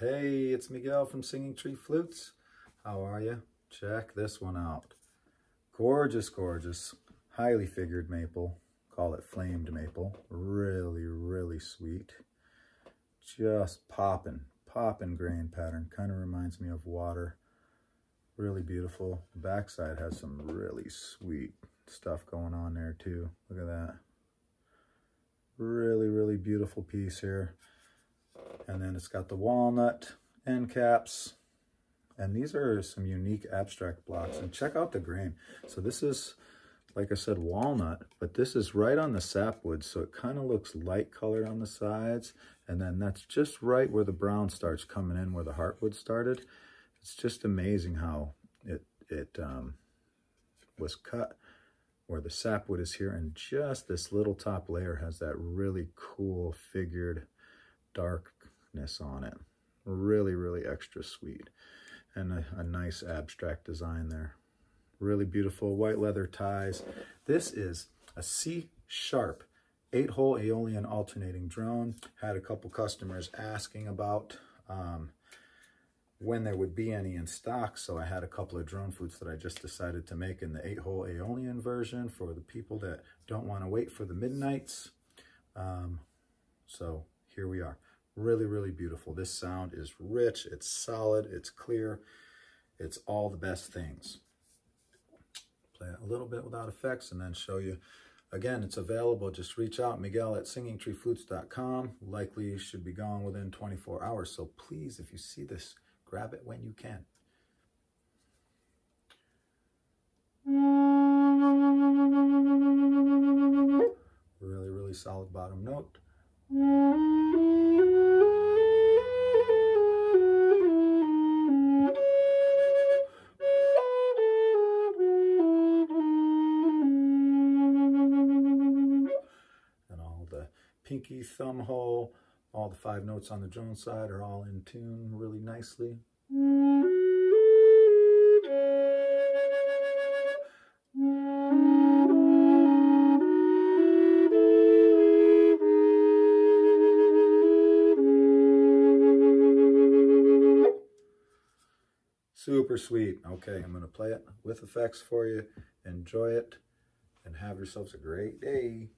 Hey, it's Miguel from Singing Tree Flutes. How are you? Check this one out. Gorgeous, gorgeous, highly figured maple. Call it flamed maple. Really, really sweet. Just poppin' grain pattern. Kind of reminds me of water. Really beautiful. The backside has some really sweet stuff going on there too. Look at that. Really, really beautiful piece here. And then it's got the walnut end caps. And these are some unique abstract blocks. And check out the grain. So this is, like I said, walnut, but this is right on the sapwood. So it kind of looks light colored on the sides. And then that's just right where the brown starts coming in, where the heartwood started. It's just amazing how it was cut, where the sapwood is here. And just this little top layer has that really cool figured darkness on it. Really, really extra sweet. And a nice abstract design there. Really beautiful white leather ties. This is a C sharp 8-hole Aeolian alternating drone. Had a couple customers asking about when there would be any in stock, so I had a couple of drone flutes that I just decided to make in the 8-hole Aeolian version for the people that don't want to wait for the midnights. So here we are. Really, really beautiful. This sound is rich, it's solid, it's clear, it's all the best things. Play it a little bit without effects and then show you. Again, it's available. Just reach out, miguel@singingtreeflutes.com. Likely should be gone within 24 hours. So please, if you see this, grab it when you can. Really, really solid bottom note. Pinky, thumb hole, all the 5 notes on the drone side are all in tune really nicely. Super sweet. Okay, I'm going to play it with effects for you. Enjoy it and have yourselves a great day.